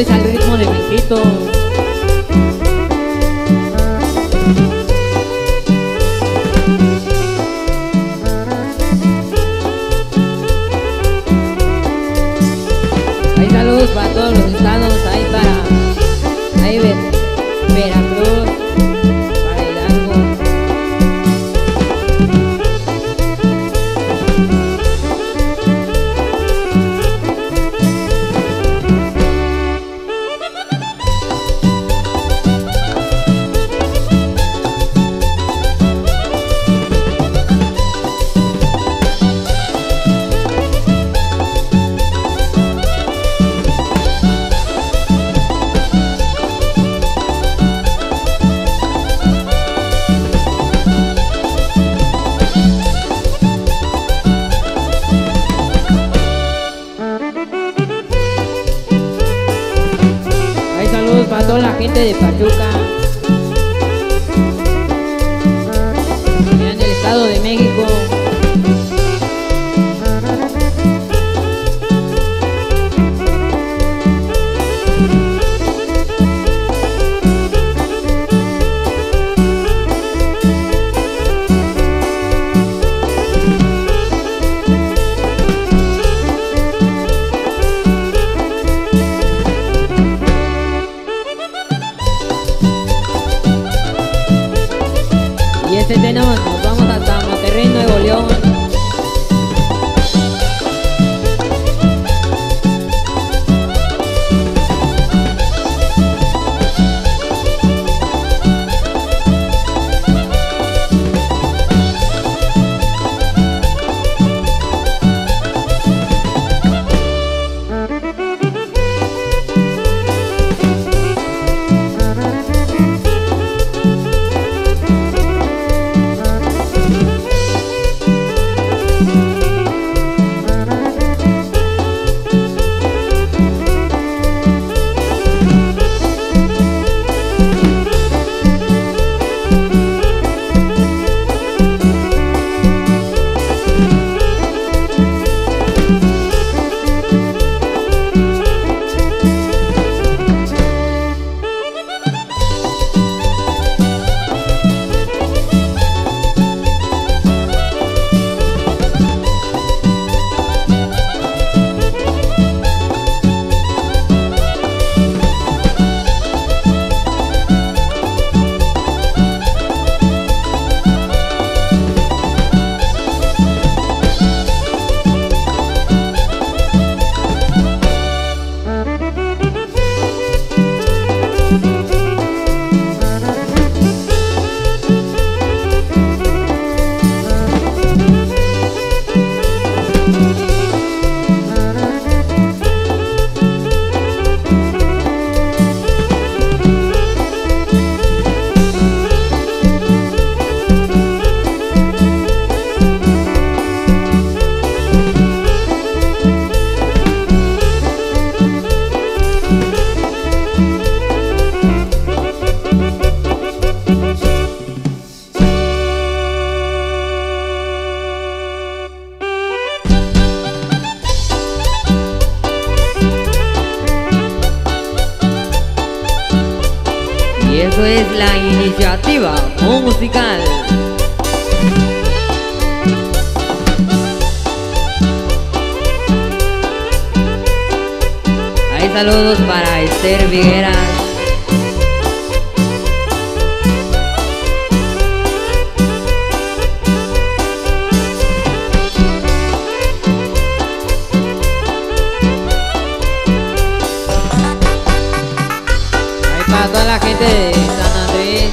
ustedes al ritmo de besitos. Hay saludos para todos los estados, ahí para ahí Veracruz, para Hidalgo. Para toda la gente de Pachuca, en el Estado de México. Nos vamos hasta Monterrey, Nuevo León. Eso es la iniciativa musical. Hay saludos para Esther Viguera. Hay para toda la gente de San Andrés.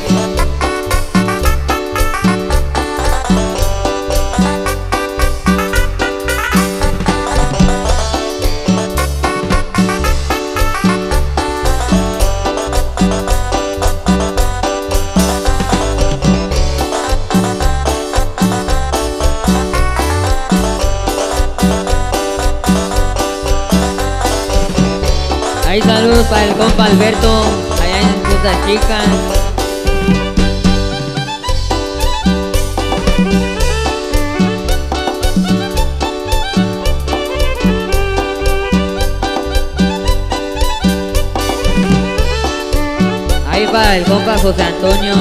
Hay saludos para el compa Alberto, allá en Esther Chicas. para el compa José Antonio.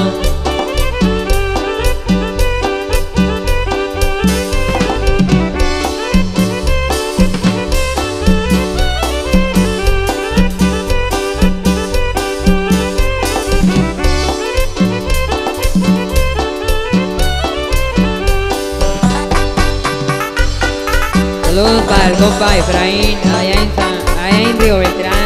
Saludos para el compa Efraín, allá en Río Beltrán.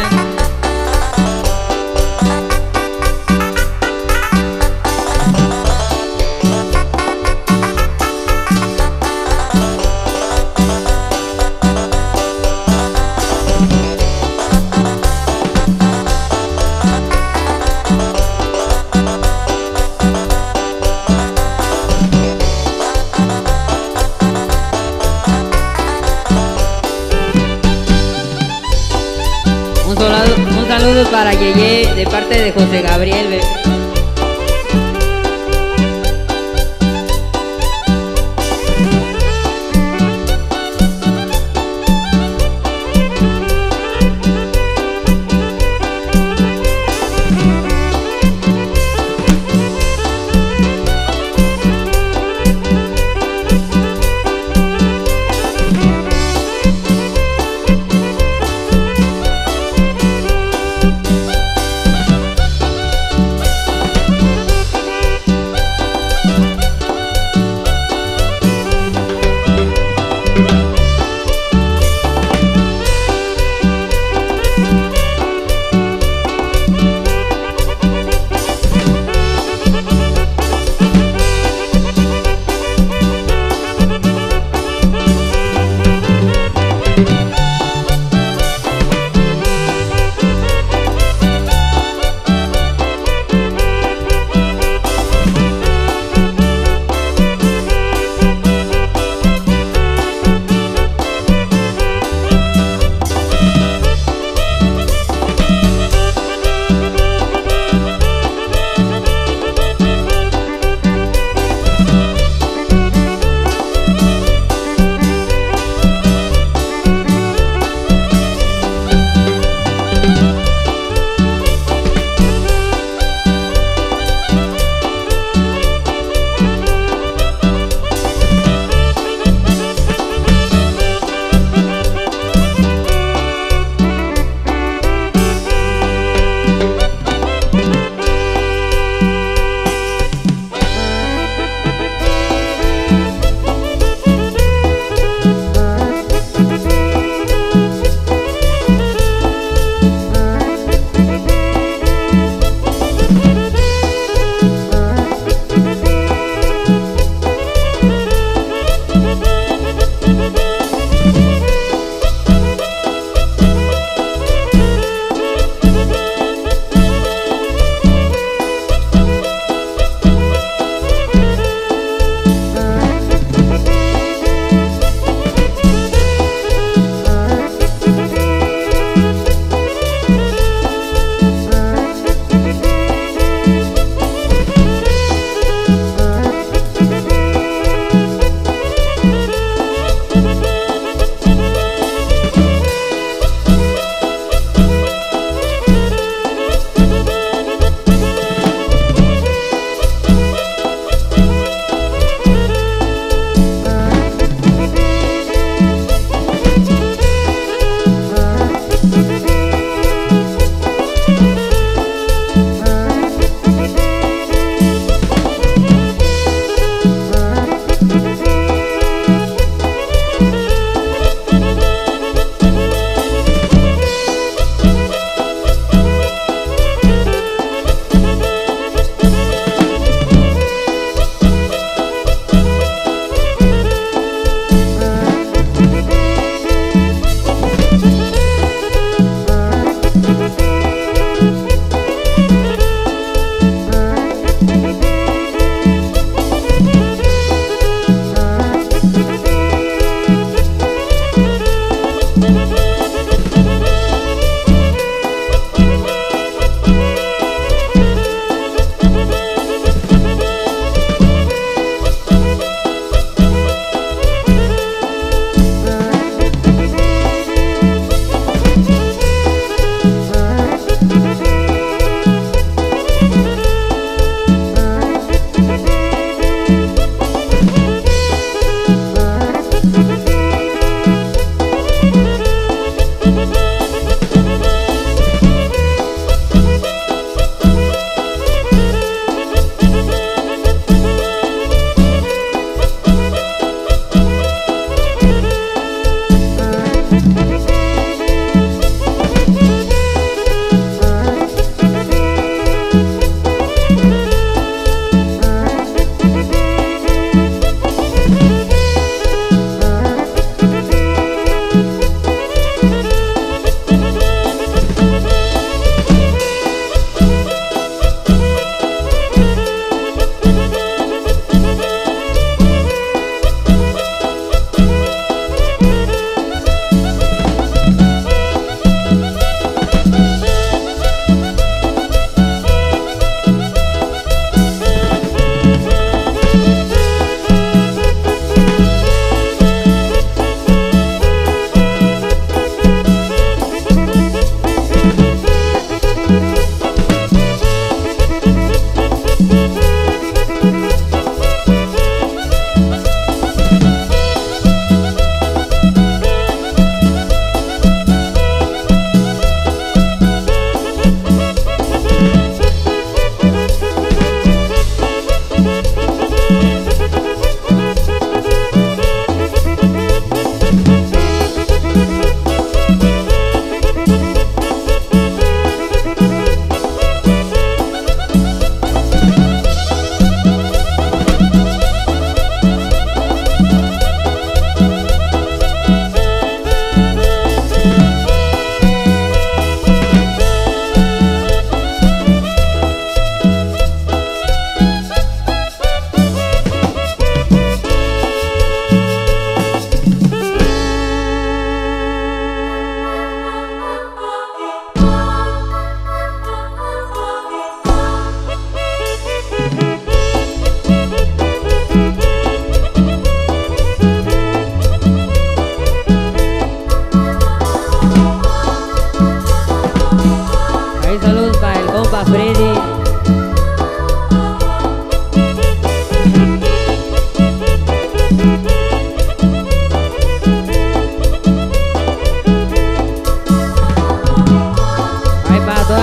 Saludos para Yeye de parte de José Gabriel.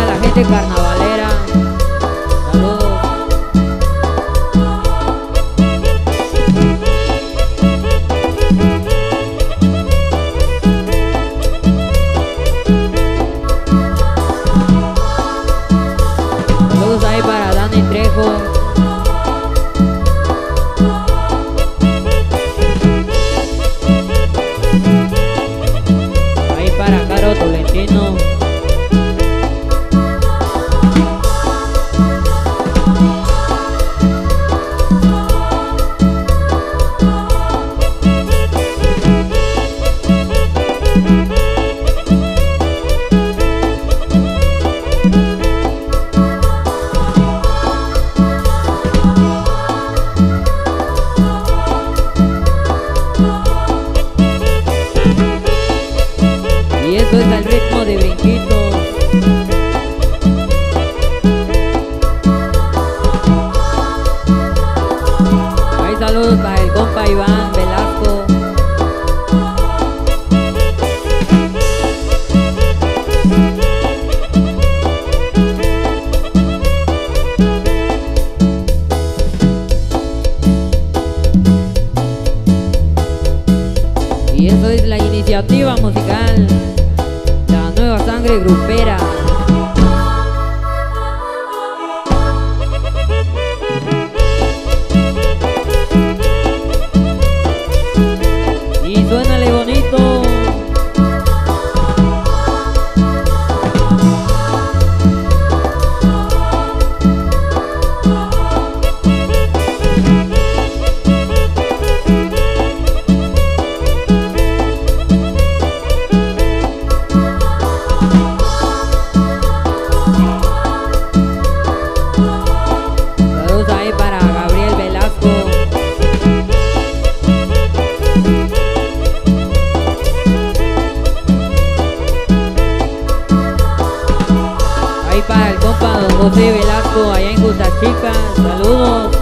la gente carnavalera. Saludos. Saludos ahí para Dani Trejo. Tolentino. Esto es al ritmo de brinquitos. Hay saludos para el compa Iván Velasco. Y esto es la iniciativa musical Nueva Sangre Grupera. Y suénale bonito. Para el compa don José Velasco allá en Costa Chica, saludos.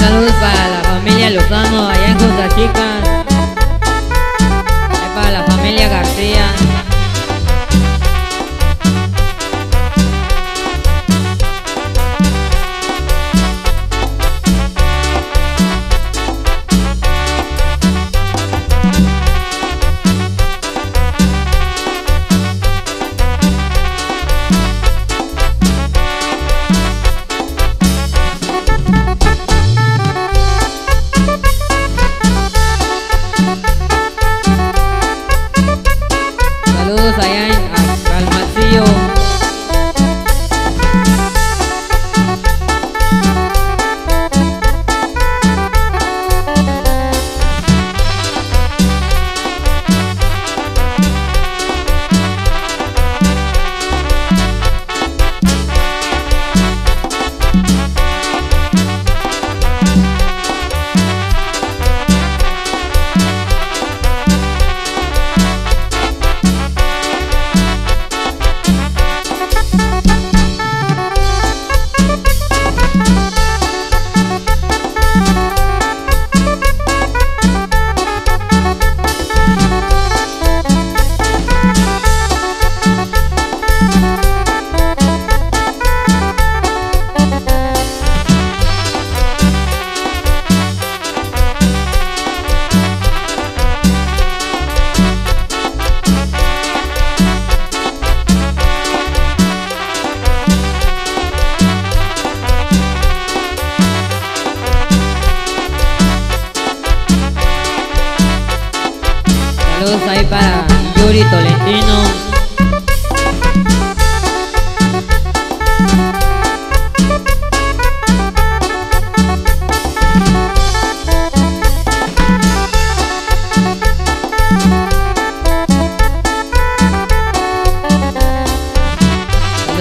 Saludos para la familia Lozano allá en Costa Chica, para la familia García. Saludos allá al Macillo.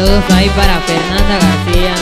Saludos ahí para Fernanda García.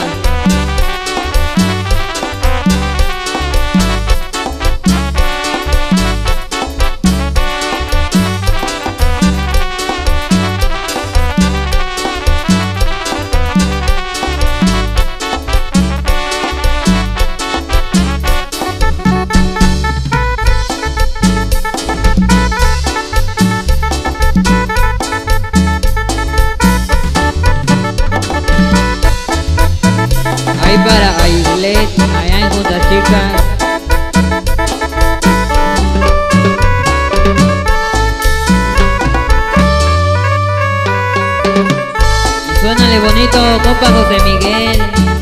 Allá en Junta Chicas. Suénale bonito, compa José Miguel.